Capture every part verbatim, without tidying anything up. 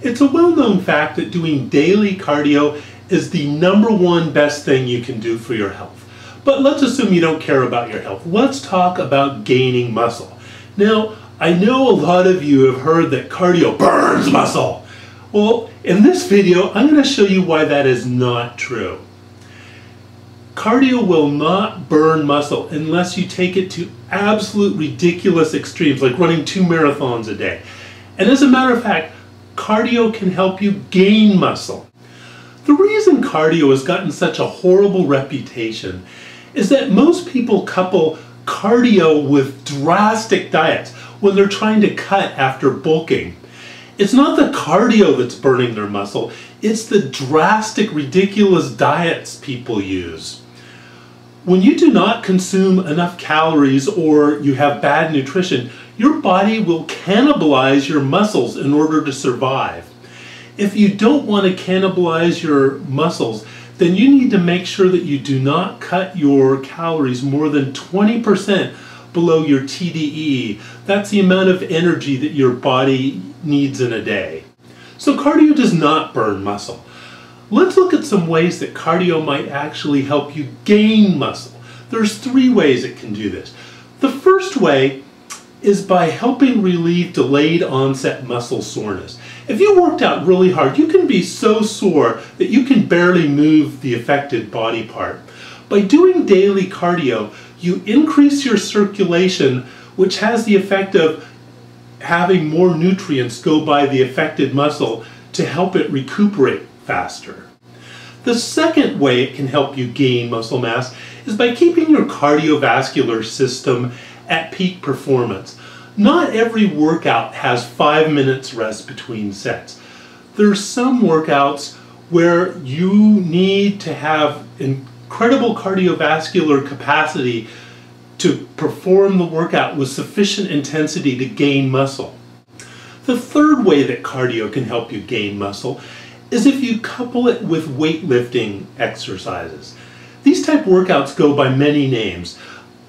It's a well-known fact that doing daily cardio is the number one best thing you can do for your health. But let's assume you don't care about your health. Let's talk about gaining muscle. Now, I know a lot of you have heard that cardio burns muscle. Well, in this video, I'm going to show you why that is not true. Cardio will not burn muscle unless you take it to absolute ridiculous extremes, like running two marathons a day. And as a matter of fact, cardio can help you gain muscle. The reason cardio has gotten such a horrible reputation is that most people couple cardio with drastic diets when they're trying to cut after bulking. It's not the cardio that's burning their muscle, it's the drastic, ridiculous diets people use. When you do not consume enough calories or you have bad nutrition, your body will cannibalize your muscles in order to survive. If you don't want to cannibalize your muscles, then you need to make sure that you do not cut your calories more than twenty percent below your T D E. That's the amount of energy that your body needs in a day. So cardio does not burn muscle. Let's look at some ways that cardio might actually help you gain muscle. There's three ways it can do this. The first way is by helping relieve delayed onset muscle soreness. If you worked out really hard, you can be so sore that you can barely move the affected body part. By doing daily cardio, you increase your circulation, which has the effect of having more nutrients go by the affected muscle to help it recuperate faster. The second way it can help you gain muscle mass is by keeping your cardiovascular system at peak performance. Not every workout has five minutes rest between sets. There's some workouts where you need to have incredible cardiovascular capacity to perform the workout with sufficient intensity to gain muscle. The third way that cardio can help you gain muscle is if you couple it with weightlifting exercises. These type of workouts go by many names.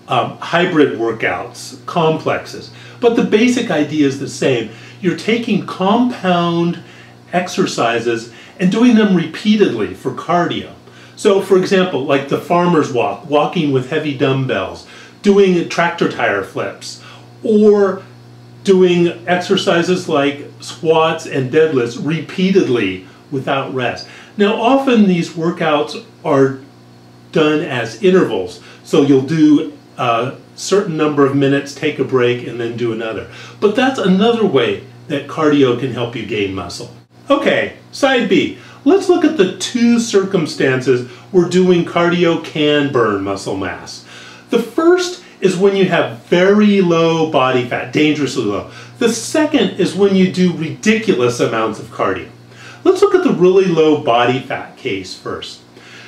Um, hybrid workouts, complexes. But the basic idea is the same. You're taking compound exercises and doing them repeatedly for cardio. So for example, like the farmer's walk, walking with heavy dumbbells, doing tractor tire flips, or doing exercises like squats and deadlifts repeatedly without rest. Now often these workouts are done as intervals, so you'll do a certain number of minutes, take a break, and then do another. But that's another way that cardio can help you gain muscle. Okay, side B. Let's look at the two circumstances where doing cardio can burn muscle mass. The first is when you have very low body fat, dangerously low. The second is when you do ridiculous amounts of cardio. Let's look at the really low body fat case first.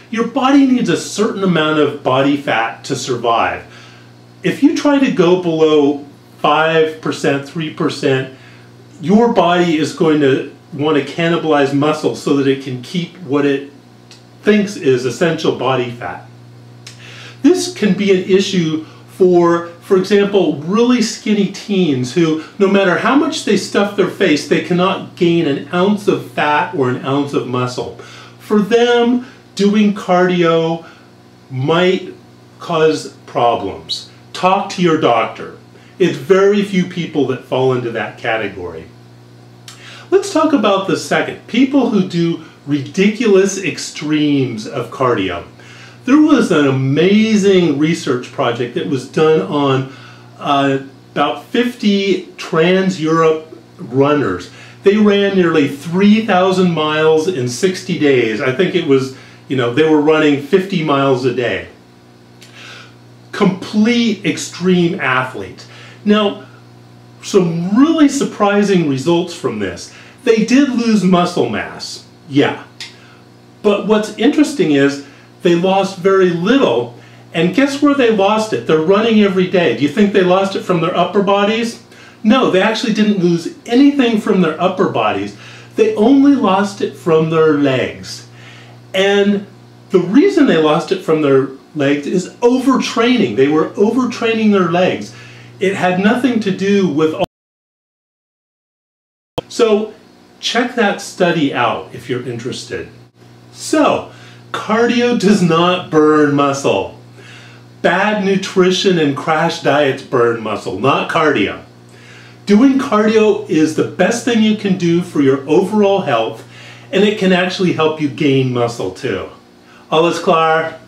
Your body needs a certain amount of body fat to survive. If you try to go below five percent, three percent, your body is going to want to cannibalize muscle so that it can keep what it thinks is essential body fat. This can be an issue for, for example, really skinny teens who, no matter how much they stuff their face, they cannot gain an ounce of fat or an ounce of muscle. For them, doing cardio might cause problems. Talk to your doctor. It's very few people that fall into that category. Let's talk about the second. People who do ridiculous extremes of cardio. There was an amazing research project that was done on uh, about fifty trans-Europe runners. They ran nearly three thousand miles in sixty days. I think it was, you know, they were running fifty miles a day. Complete extreme athlete. Now, some really surprising results from this. They did lose muscle mass, yeah. But what's interesting is they lost very little, and guess where they lost it? They're running every day. Do you think they lost it from their upper bodies? No, they actually didn't lose anything from their upper bodies. They only lost it from their legs. And the reason they lost it from their legs is overtraining. They were overtraining their legs. It had nothing to do with all. So Check that study out if you're interested. So, cardio does not burn muscle. Bad nutrition and crash diets burn muscle, not cardio. Doing cardio is the best thing you can do for your overall health, and it can actually help you gain muscle too. Alles klar?